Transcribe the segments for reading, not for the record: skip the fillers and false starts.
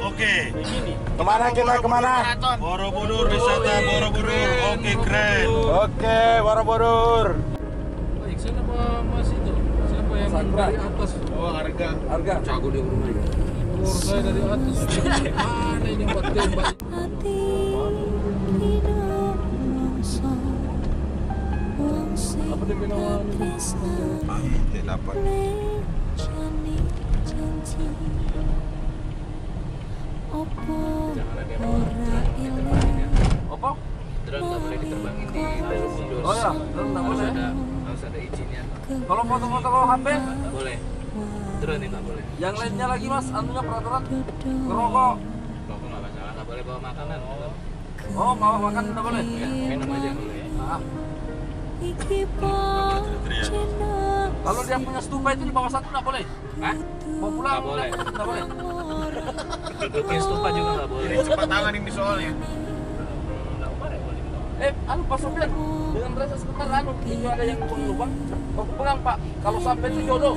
Oke. Kemana kita kemana? Borobudur, wisata Borobudur. Oke, keren. Oke, Borobudur. Baik, sana apa mas itu? Siapa yang dari atas? Oh, harga. Cago dia rumah ini. Saya dari atas. Mana ini buat tembak? Apa dia menawan? Delapan. Opo? Drone nggak boleh diterbangin di Borobudur. Oh ya, drone nggak boleh. Harus ada izinnya. Kalau foto-foto kalau HP? Boleh. Drone nggak boleh. Yang lainnya lagi mas, anunya peraturan? Ngerokok. Ngerokok nggak masalah, nggak boleh bawa makanan. Oh, bawa makan nggak boleh? Ya, minum aja boleh. Kalau dia punya stupa itu di bawah satu nggak boleh? Hah? Mau pulang? Nggak boleh. Nggak boleh. Duduknya stupa juga nggak boleh. Cepat tangan ini soalnya. Pak Sofian, dengan merasa sebentar, itu ada yang lubang. Mau pulang Pak, kalau sampai itu jodoh.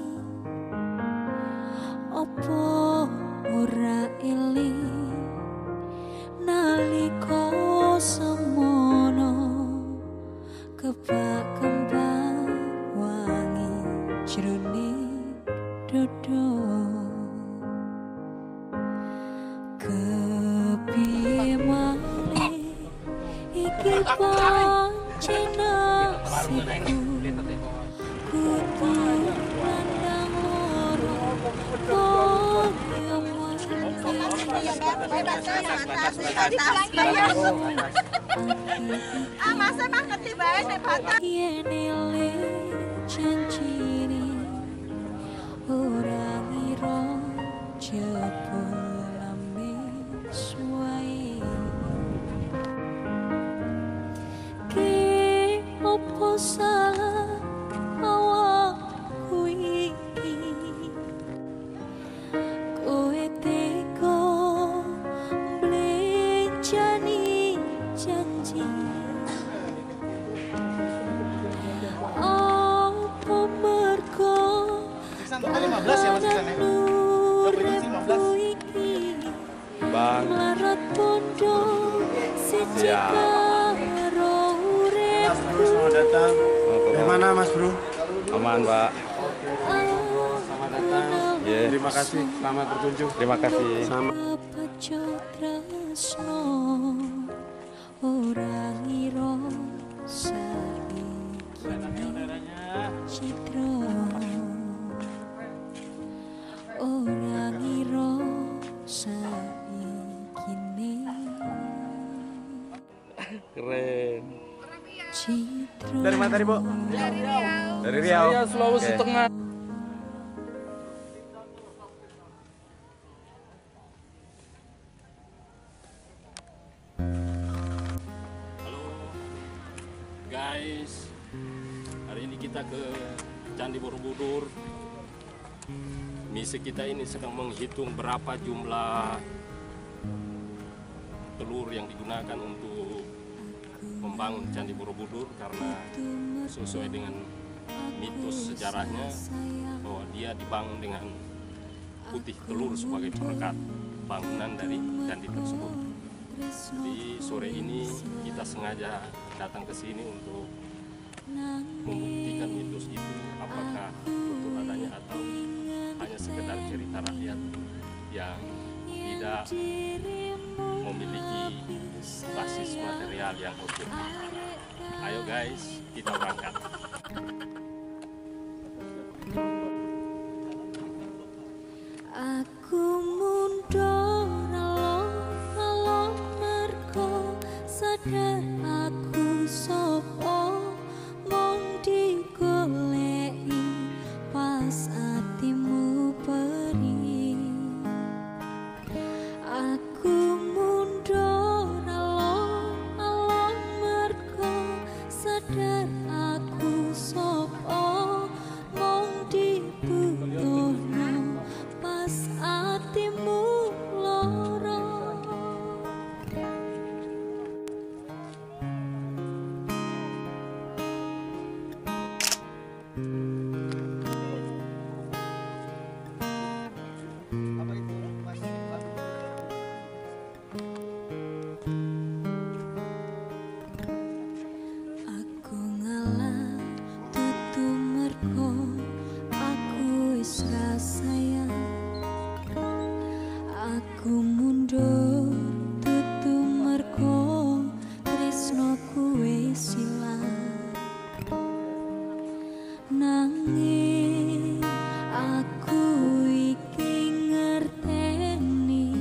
Terima kasih. Sama. Keren. Dari mana tadi, Bu? Dari Riau. Dari Riau. Saya Sulawesi Tengah. kita ke Candi Borobudur. Misi kita ini sedang menghitung berapa jumlah telur yang digunakan untuk membangun Candi Borobudur, karena sesuai dengan mitos sejarahnya bahwa dia dibangun dengan putih telur sebagai perekat bangunan dari candi tersebut. Di sore ini kita sengaja datang ke sini untuk membuktikan mitos itu apakah betul adanya atau hanya sekedar cerita rakyat yang tidak memiliki basis material yang objektif. Ayo guys, kita berangkat. Aku mundur alon-alon mergo sadar aku sapa mong digoleki pas atimu perih. Aku mundur alon-alon mergo sadar aku sapa mong dibutuhno pas atimu lara. Aku mundur tutu mergo tresno kuwe silang nanging aku iki ngerteni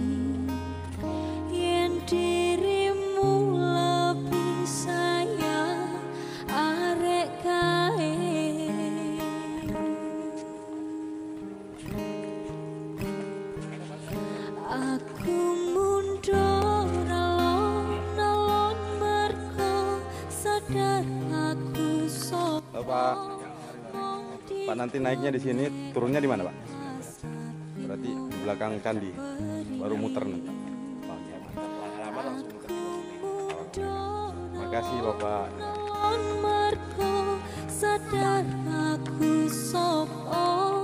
yen dirimu lebih sayang arek kae. Aku mundur alon-alon mergo sadar aku sapa. Pak nanti naiknya di sini, turunnya di mana, Pak? Berarti di belakang Candi, baru muter nanti. Makasih Bapak. Alon mergo sadar aku sapa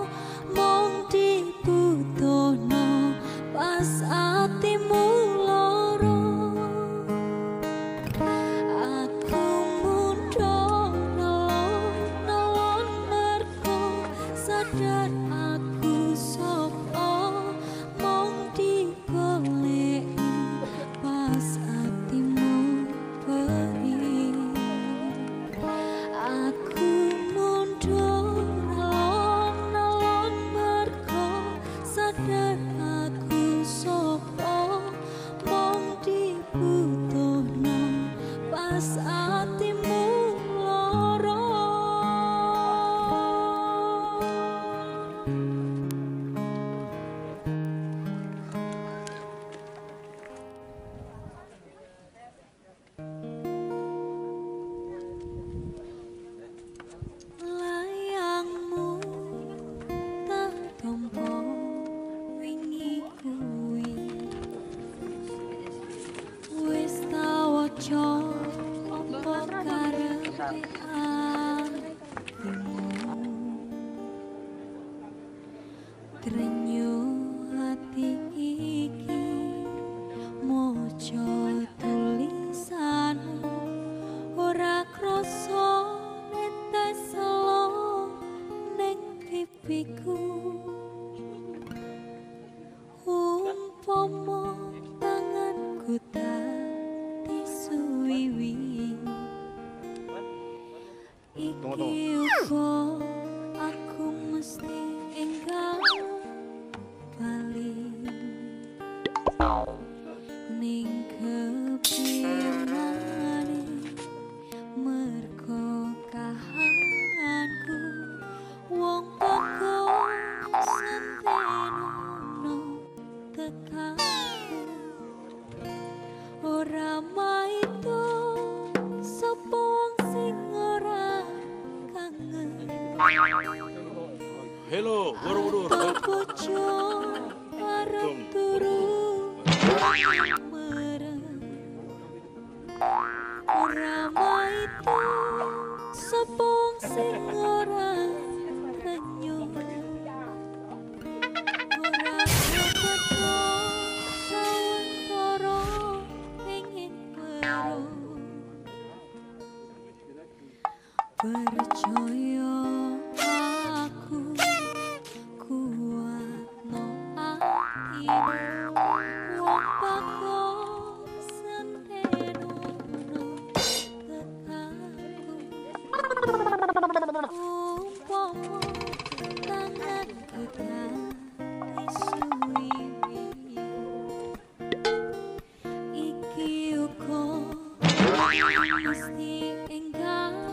mong dibutuhno pas atimu loro. Aku mundur alon-alon mergo sadar aku sapa mong digoleki pas atimu perih. Aku mundur alon-alon mergo sadar aku sopo mong dibutuhno pas atimu loro. Layangmu tak tompo wingi ku Grenyo hati iki mojo tulisanmu ora krasa netes lho ning pipiku. Umpama tanganku tadi suwiwi iki uko aku mesti enggal balik ning kepimane mergo kahananku wong teko santenono tekaku ora maido sapa wong sing ora kangen. Hello, Borobudur. Percaya aku kuat no akhir wampako sendeno kekaku umpomo tangan kita disuwi iki uko mesti engkau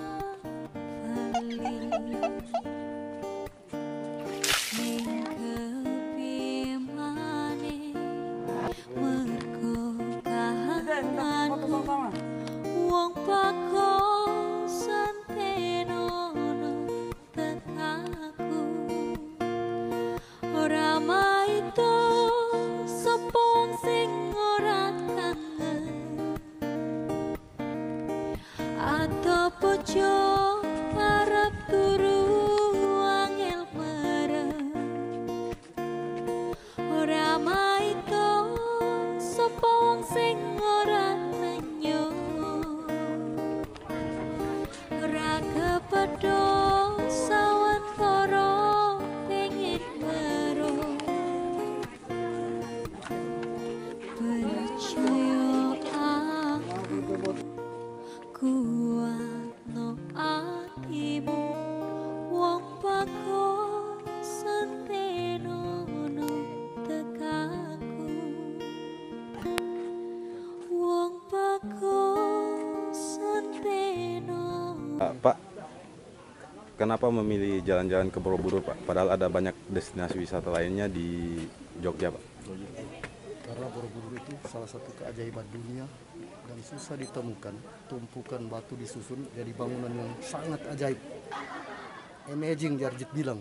atau pojok harap turu angel mereng ora maito sapa wong sing ora nyo ora kepedho sawetara pengin meru percaya aku kuat no atimu wong bako senteno no tekaku wong bako senteno. Pak, kenapa memilih jalan-jalan ke Borobudur, Pak? Padahal ada banyak destinasi wisata lainnya di Jogja, Pak. Karena Borobudur itu salah satu keajaiban dunia dan susah ditemukan, tumpukan batu disusun jadi bangunan yang sangat ajaib. Amazing, Jarjit bilang.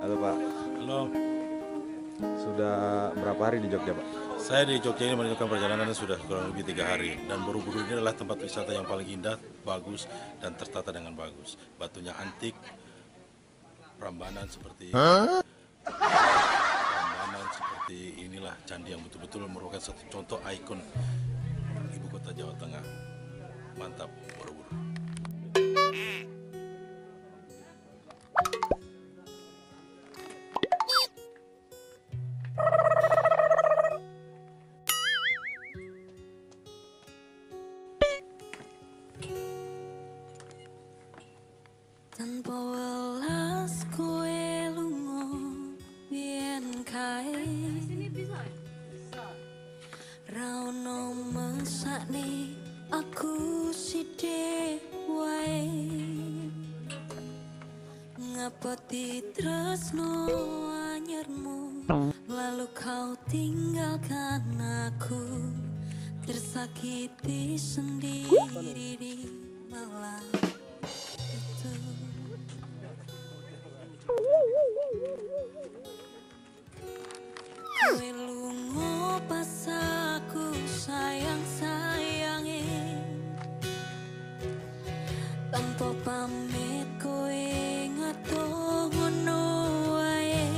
Halo, Pak. Halo. Sudah berapa hari di Jogja, Pak? Saya di Jogja ini melanjutkan perjalanan sudah kurang lebih 3 hari, dan Borobudur ini adalah tempat wisata yang paling indah, bagus, dan tertata dengan bagus. Batunya antik, perambanan seperti inilah candi yang betul-betul merupakan satu contoh ikon ibu kota Jawa Tengah. Mantap Borobudur. Tanpa welas kowe lungo biyen kae ra ono mesakne aku sithik wae ngapati tresno anyarmu lalu kau tinggalkan aku tersakiti sendiri di malam. Lungo pas aku sayang-sayangi tanpa pamit kowe ngatono wae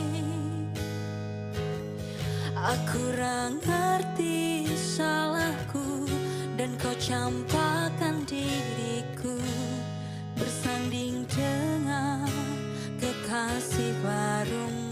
aku ra ngerti salahku dan kau campakkan diriku bersanding dengan kekasih barumu.